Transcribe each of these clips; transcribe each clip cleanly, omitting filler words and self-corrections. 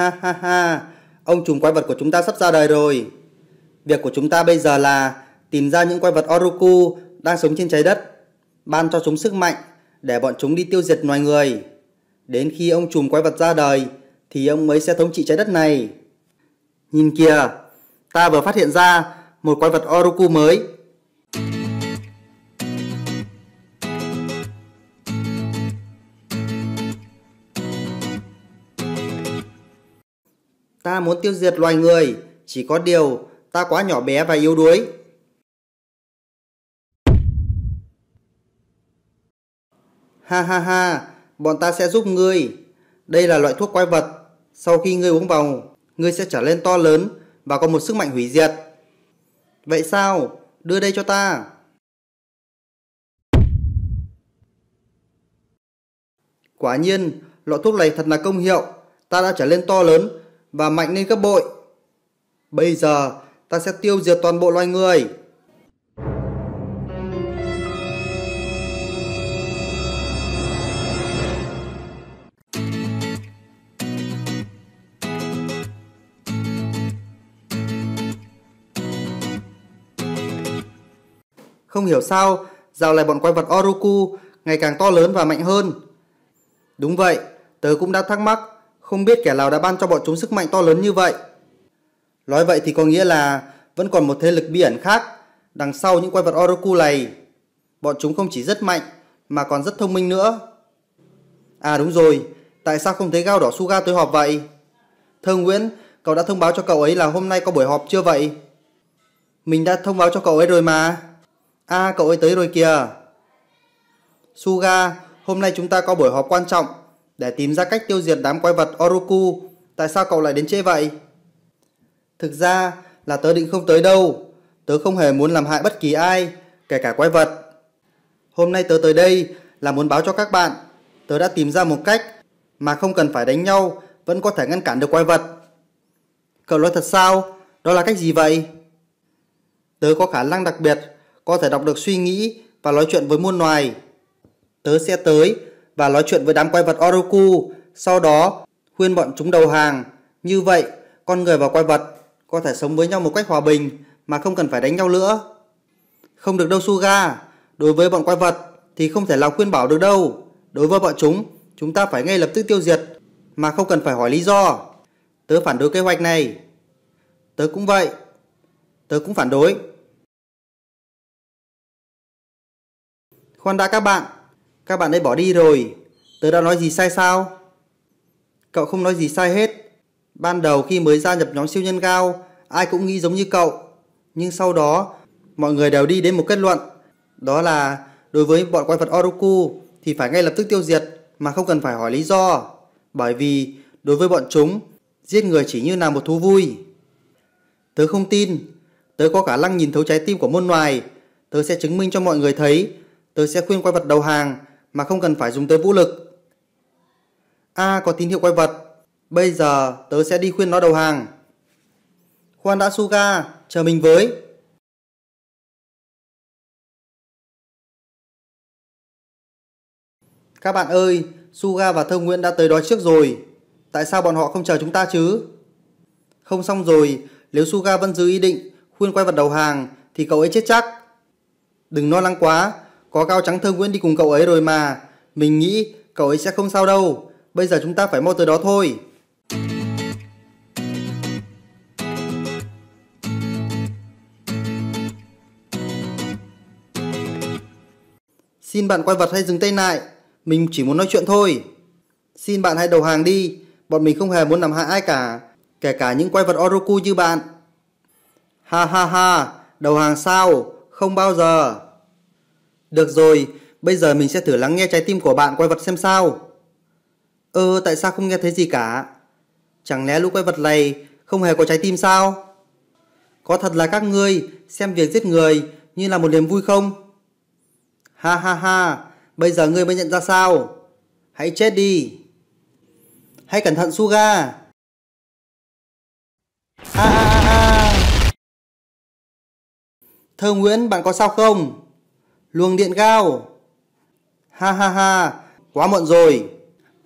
Ha ha ha, ông trùm quái vật của chúng ta sắp ra đời rồi. Việc của chúng ta bây giờ là tìm ra những quái vật Oroku đang sống trên trái đất, ban cho chúng sức mạnh để bọn chúng đi tiêu diệt loài người. Đến khi ông trùm quái vật ra đời thì ông ấy sẽ thống trị trái đất này. Nhìn kìa, ta vừa phát hiện ra một quái vật Oroku mới. Ta muốn tiêu diệt loài người, chỉ có điều ta quá nhỏ bé và yếu đuối. Ha ha ha, bọn ta sẽ giúp ngươi. Đây là loại thuốc quái vật. Sau khi ngươi uống vào, ngươi sẽ trở lên to lớn và có một sức mạnh hủy diệt. Vậy sao? Đưa đây cho ta. Quả nhiên, loại thuốc này thật là công hiệu. Ta đã trở lên to lớn và mạnh lên gấp bội. Bây giờ ta sẽ tiêu diệt toàn bộ loài người. Không hiểu sao dạo này bọn quái vật Oroku ngày càng to lớn và mạnh hơn. Đúng vậy, tớ cũng đã thắc mắc, không biết kẻ nào đã ban cho bọn chúng sức mạnh to lớn như vậy. Nói vậy thì có nghĩa là vẫn còn một thế lực bí ẩn khác đằng sau những quái vật Oroku này. Bọn chúng không chỉ rất mạnh mà còn rất thông minh nữa. À đúng rồi, tại sao không thấy Gao đỏ Suga tới họp vậy? Thơ Nguyễn, cậu đã thông báo cho cậu ấy là hôm nay có buổi họp chưa vậy? Mình đã thông báo cho cậu ấy rồi mà. À, cậu ấy tới rồi kìa. Suga, hôm nay chúng ta có buổi họp quan trọng để tìm ra cách tiêu diệt đám quái vật Oroku. Tại sao cậu lại đến trễ vậy? Thực ra là tớ định không tới đâu. Tớ không hề muốn làm hại bất kỳ ai, kể cả quái vật. Hôm nay tớ tới đây là muốn báo cho các bạn tớ đã tìm ra một cách mà không cần phải đánh nhau vẫn có thể ngăn cản được quái vật. Cậu nói thật sao? Đó là cách gì vậy? Tớ có khả năng đặc biệt có thể đọc được suy nghĩ và nói chuyện với muôn loài. Tớ sẽ tới và nói chuyện với đám quái vật Oroku, sau đó khuyên bọn chúng đầu hàng. Như vậy, con người và quái vật có thể sống với nhau một cách hòa bình mà không cần phải đánh nhau nữa. Không được đâu Suga, đối với bọn quái vật thì không thể nào khuyên bảo được đâu. Đối với bọn chúng, chúng ta phải ngay lập tức tiêu diệt mà không cần phải hỏi lý do. Tớ phản đối kế hoạch này. Tớ cũng vậy. Tớ cũng phản đối. Khoan đã các bạn ấy bỏ đi rồi. Tớ đã nói gì sai sao? Cậu không nói gì sai hết. Ban đầu khi mới gia nhập nhóm siêu nhân Gao, ai cũng nghĩ giống như cậu. Nhưng sau đó, mọi người đều đi đến một kết luận. Đó là đối với bọn quái vật Oroku thì phải ngay lập tức tiêu diệt mà không cần phải hỏi lý do. Bởi vì đối với bọn chúng, giết người chỉ như là một thú vui. Tớ không tin. Tớ có khả năng nhìn thấu trái tim của muôn loài. Tớ sẽ chứng minh cho mọi người thấy. Tớ sẽ khuyên quái vật đầu hàng mà không cần phải dùng tới vũ lực. À, có tín hiệu quái vật. Bây giờ tớ sẽ đi khuyên nó đầu hàng. Khoan đã Suga, chờ mình với. Các bạn ơi, Suga và Thơ Nguyễn đã tới đó trước rồi. Tại sao bọn họ không chờ chúng ta chứ? Không xong rồi, nếu Suga vẫn giữ ý định khuyên quái vật đầu hàng thì cậu ấy chết chắc. Đừng lo lắng quá. Có Gao trắng Thơ Nguyễn đi cùng cậu ấy rồi mà. Mình nghĩ cậu ấy sẽ không sao đâu. Bây giờ chúng ta phải mau tới đó thôi. Xin bạn quay vật hãy dừng tay lại. Mình chỉ muốn nói chuyện thôi. Xin bạn hãy đầu hàng đi. Bọn mình không hề muốn làm hại ai cả, kể cả những quay vật Oroku như bạn. Ha ha ha, đầu hàng sao? Không bao giờ. Được rồi, bây giờ mình sẽ thử lắng nghe trái tim của bạn quái vật xem sao. Tại sao không nghe thấy gì cả? Chẳng lẽ lũ quái vật này không hề có trái tim sao? Có thật là các ngươi xem việc giết người như là một niềm vui không? Ha ha ha, bây giờ ngươi mới nhận ra sao? Hãy chết đi. Hãy cẩn thận Suga. Thơ Nguyễn, bạn có sao không? Luồng điện Gao. Ha ha ha, quá muộn rồi.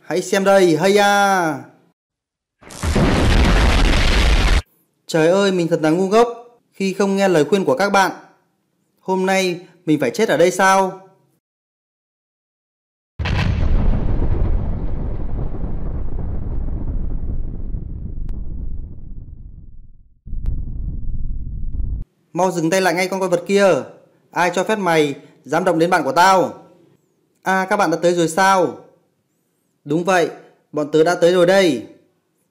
Hãy xem đây, hay à. Trời ơi, mình thật là ngu ngốc khi không nghe lời khuyên của các bạn. Hôm nay mình phải chết ở đây sao? Mau dừng tay lại ngay con vật kia. Ai cho phép mày dám động đến bạn của tao? À, các bạn đã tới rồi sao? Đúng vậy, bọn tớ đã tới rồi đây.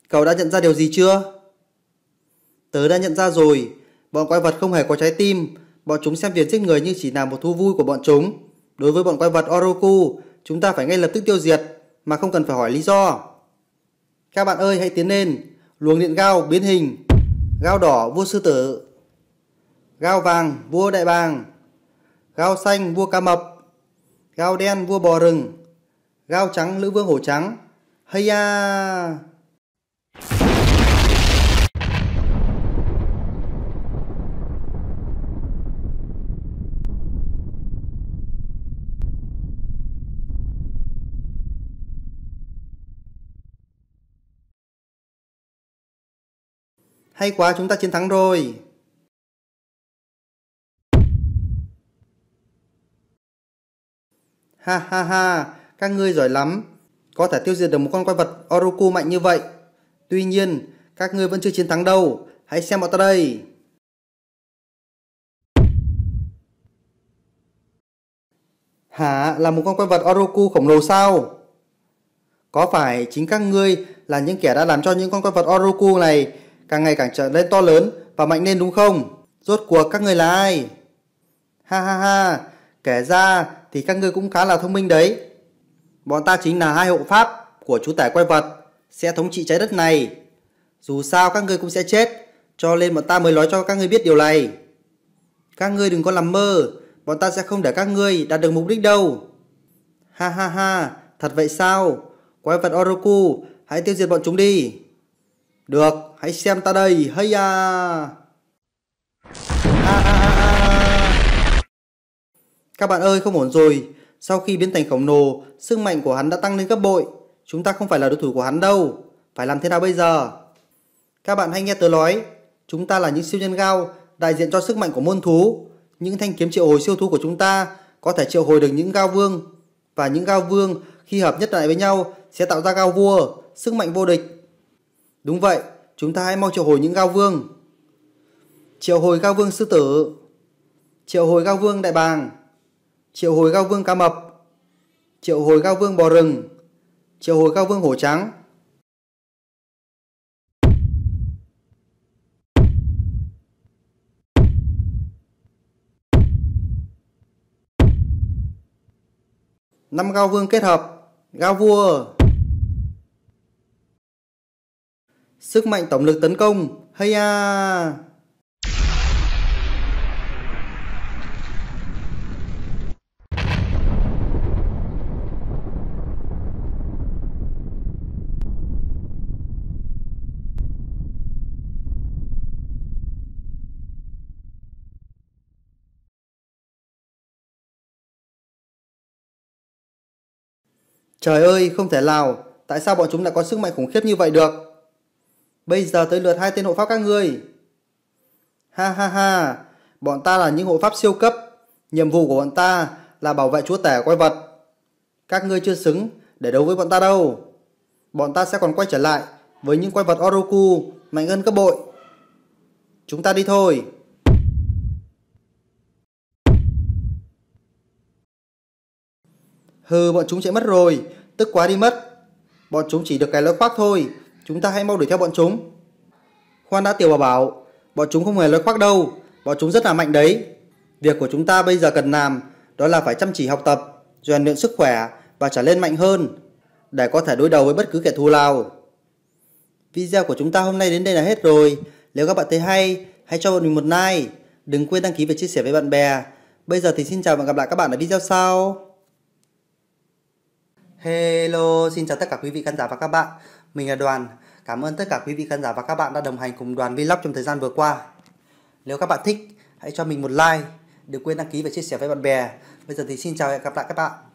Cậu đã nhận ra điều gì chưa? Tớ đã nhận ra rồi. Bọn quái vật không hề có trái tim. Bọn chúng xem việc giết người như chỉ là một thú vui của bọn chúng. Đối với bọn quái vật Oroku, chúng ta phải ngay lập tức tiêu diệt mà không cần phải hỏi lý do. Các bạn ơi, hãy tiến lên. Luồng điện Gao biến hình. Gao đỏ vua sư tử, Gao vàng vua đại bàng, Gao xanh vua cá mập, Gao đen vua bò rừng, Gao trắng lữ vương hổ trắng. Hay da! Hay quá, chúng ta chiến thắng rồi. Ha ha ha, các ngươi giỏi lắm. Có thể tiêu diệt được một con quái vật Oroku mạnh như vậy. Tuy nhiên, các ngươi vẫn chưa chiến thắng đâu. Hãy xem bọn ta đây. Hả, là một con quái vật Oroku khổng lồ sao? Có phải chính các ngươi là những kẻ đã làm cho những con quái vật Oroku này càng ngày càng trở nên to lớn và mạnh lên đúng không? Rốt cuộc các ngươi là ai? Ha ha ha, kể ra thì các ngươi cũng khá là thông minh đấy. Bọn ta chính là hai hộ pháp của chú tể quái vật sẽ thống trị trái đất này. Dù sao các ngươi cũng sẽ chết, cho nên bọn ta mới nói cho các ngươi biết điều này. Các ngươi đừng có làm mơ, bọn ta sẽ không để các ngươi đạt được mục đích đâu. Ha ha ha, thật vậy sao? Quái vật Oroku, hãy tiêu diệt bọn chúng đi. Được, hãy xem ta đây. Hay à. Các bạn ơi, không ổn rồi. Sau khi biến thành khổng lồ, sức mạnh của hắn đã tăng lên gấp bội. Chúng ta không phải là đối thủ của hắn đâu. Phải làm thế nào bây giờ? Các bạn hãy nghe tớ nói. Chúng ta là những siêu nhân Gao, đại diện cho sức mạnh của môn thú. Những thanh kiếm triệu hồi siêu thú của chúng ta có thể triệu hồi được những Gao vương. Và những Gao vương khi hợp nhất lại với nhau sẽ tạo ra Gao vua, sức mạnh vô địch. Đúng vậy, chúng ta hãy mau triệu hồi những Gao vương. Triệu hồi Gao vương sư tử, triệu hồi Gao vương đại bàng, triệu hồi Gao vương cá mập, triệu hồi Gao vương bò rừng, triệu hồi Gao vương hổ trắng. Năm Gao vương kết hợp, Gao vua. Sức mạnh tổng lực tấn công. Hay à. Trời ơi, không thể nào. Tại sao bọn chúng lại có sức mạnh khủng khiếp như vậy được? Bây giờ tới lượt hai tên hộ pháp các ngươi. Ha ha ha, bọn ta là những hộ pháp siêu cấp. Nhiệm vụ của bọn ta là bảo vệ chúa tể quái vật. Các ngươi chưa xứng để đấu với bọn ta đâu. Bọn ta sẽ còn quay trở lại với những quái vật Oroku mạnh hơn cấp bội. Chúng ta đi thôi. Hừ, bọn chúng chạy mất rồi. Tức quá đi mất. Bọn chúng chỉ được cái lối khoác thôi. Chúng ta hãy mau đuổi theo bọn chúng. Khoan đã Tiểu Bảo Bảo, bọn chúng không hề lối khoác đâu. Bọn chúng rất là mạnh đấy. Việc của chúng ta bây giờ cần làm đó là phải chăm chỉ học tập, rèn luyện sức khỏe và trở nên mạnh hơn để có thể đối đầu với bất cứ kẻ thù nào. Video của chúng ta hôm nay đến đây là hết rồi. Nếu các bạn thấy hay, hãy cho bọn mình một like. Đừng quên đăng ký và chia sẻ với bạn bè. Bây giờ thì xin chào và gặp lại các bạn ở video sau. Hello, xin chào tất cả quý vị khán giả và các bạn. Mình là Đoàn. Cảm ơn tất cả quý vị khán giả và các bạn đã đồng hành cùng Đoàn Vlog trong thời gian vừa qua. Nếu các bạn thích, hãy cho mình một like. Đừng quên đăng ký và chia sẻ với bạn bè. Bây giờ thì xin chào và hẹn gặp lại các bạn.